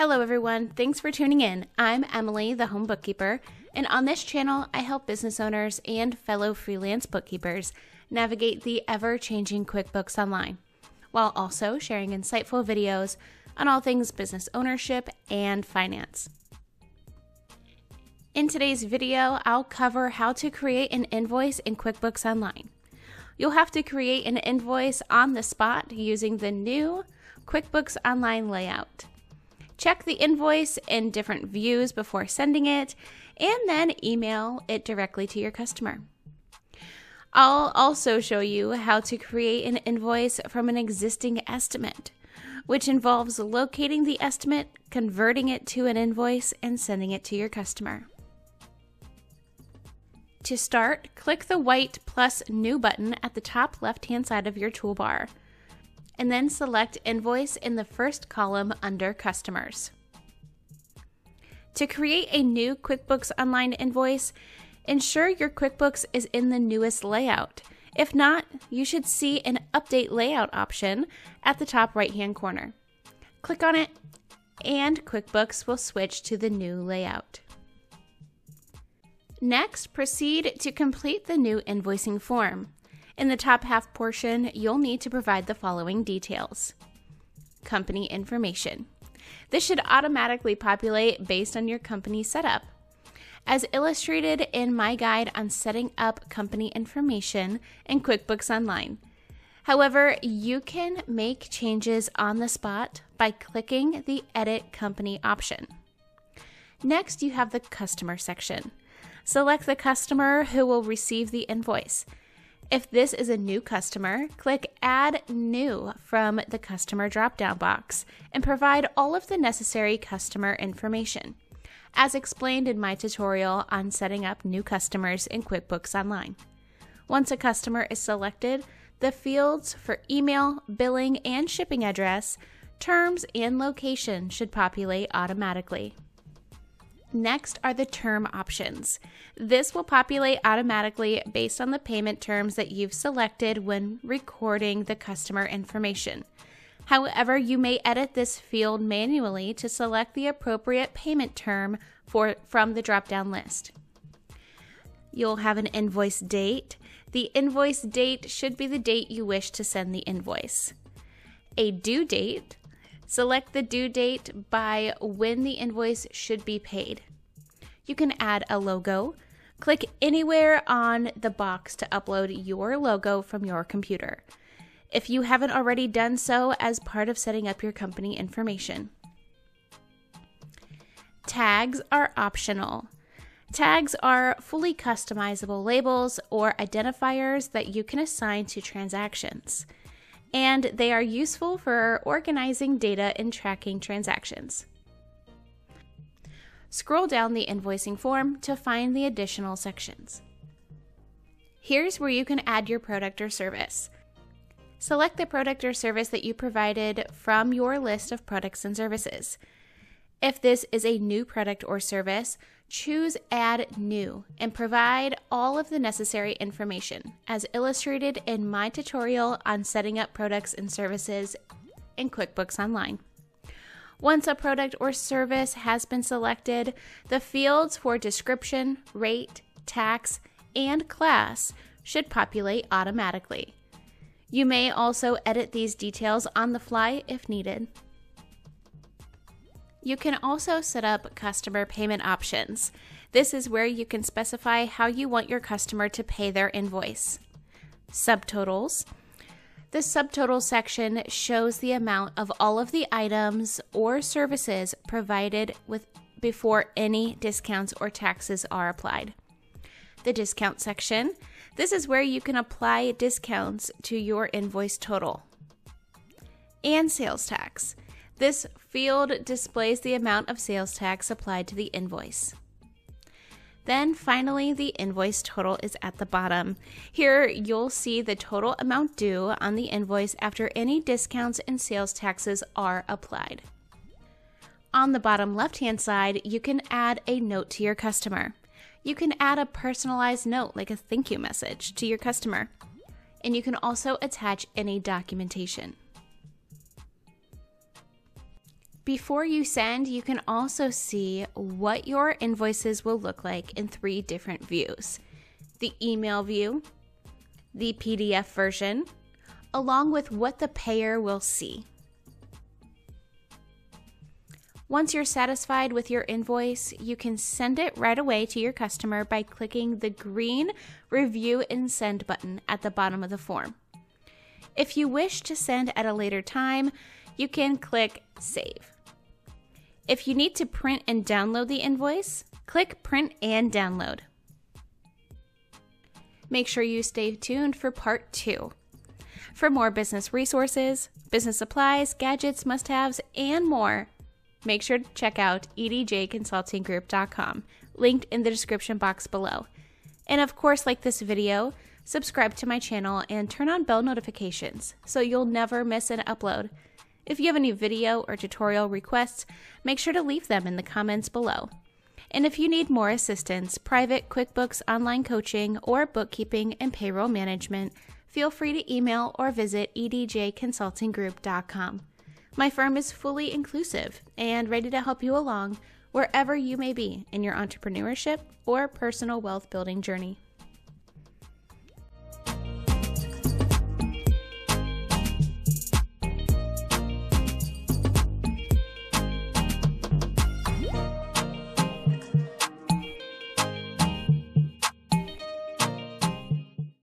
Hello everyone, thanks for tuning in. I'm Emily, the Home Bookkeeper, and on this channel, I help business owners and fellow freelance bookkeepers navigate the ever-changing QuickBooks Online, while also sharing insightful videos on all things business ownership and finance. In today's video, I'll cover how to create an invoice in QuickBooks Online. You'll have to create an invoice on the spot using the new QuickBooks Online layout. Check the invoice in different views before sending it, and then email it directly to your customer. I'll also show you how to create an invoice from an existing estimate, which involves locating the estimate, converting it to an invoice, and sending it to your customer. To start, click the white plus new button at the top left-hand side of your toolbar, and then select Invoice in the first column under Customers. To create a new QuickBooks Online invoice, ensure your QuickBooks is in the newest layout. If not, you should see an Update Layout option at the top right-hand corner. Click on it, and QuickBooks will switch to the new layout. Next, proceed to complete the new invoicing form. In the top half portion, you'll need to provide the following details. Company information. This should automatically populate based on your company setup. As illustrated in my guide on setting up company information in QuickBooks Online. However, you can make changes on the spot by clicking the Edit Company option. Next, you have the Customer section. Select the customer who will receive the invoice. If this is a new customer, click Add New from the Customer drop-down box and provide all of the necessary customer information, as explained in my tutorial on setting up new customers in QuickBooks Online. Once a customer is selected, the fields for email, billing, and shipping address, terms, and location should populate automatically. Next are the term options. This will populate automatically based on the payment terms that you've selected when recording the customer information. However, you may edit this field manually to select the appropriate payment term from the drop-down list. You'll have an invoice date. The invoice date should be the date you wish to send the invoice. A due date. Select the due date by when the invoice should be paid. You can add a logo. Click anywhere on the box to upload your logo from your computer, if you haven't already done so as part of setting up your company information. Tags are optional. Tags are fully customizable labels or identifiers that you can assign to transactions, and they are useful for organizing data and tracking transactions. Scroll down the invoicing form to find the additional sections. Here's where you can add your product or service. Select the product or service that you provided from your list of products and services. If this is a new product or service, choose Add New and provide all of the necessary information, as illustrated in my tutorial on setting up products and services in QuickBooks Online. Once a product or service has been selected, the fields for description, rate, tax, and class should populate automatically. You may also edit these details on the fly if needed. You can also set up customer payment options. This is where you can specify how you want your customer to pay their invoice. Subtotals. The subtotal section shows the amount of all of the items or services provided before any discounts or taxes are applied. The discount section. This is where you can apply discounts to your invoice total. And sales tax. This field displays the amount of sales tax applied to the invoice. Then finally, the invoice total is at the bottom. Here you'll see the total amount due on the invoice after any discounts and sales taxes are applied. On the bottom left-hand side, you can add a note to your customer. You can add a personalized note, like a thank you message, to your customer. And you can also attach any documentation. Before you send, you can also see what your invoices will look like in three different views: the email view, the PDF version, along with what the payer will see. Once you're satisfied with your invoice, you can send it right away to your customer by clicking the green Review and Send button at the bottom of the form. If you wish to send at a later time, you can click Save. If you need to print and download the invoice, click Print and Download. Make sure you stay tuned for part 2. For more business resources, business supplies, gadgets, must-haves, and more, make sure to check out edjconsultinggroup.com, linked in the description box below. And of course, like this video, subscribe to my channel and turn on bell notifications so you'll never miss an upload. If you have any video or tutorial requests, make sure to leave them in the comments below. And if you need more assistance, private QuickBooks Online coaching, or bookkeeping and payroll management, feel free to email or visit edjconsultinggroup.com. My firm is fully inclusive and ready to help you along wherever you may be in your entrepreneurship or personal wealth building journey.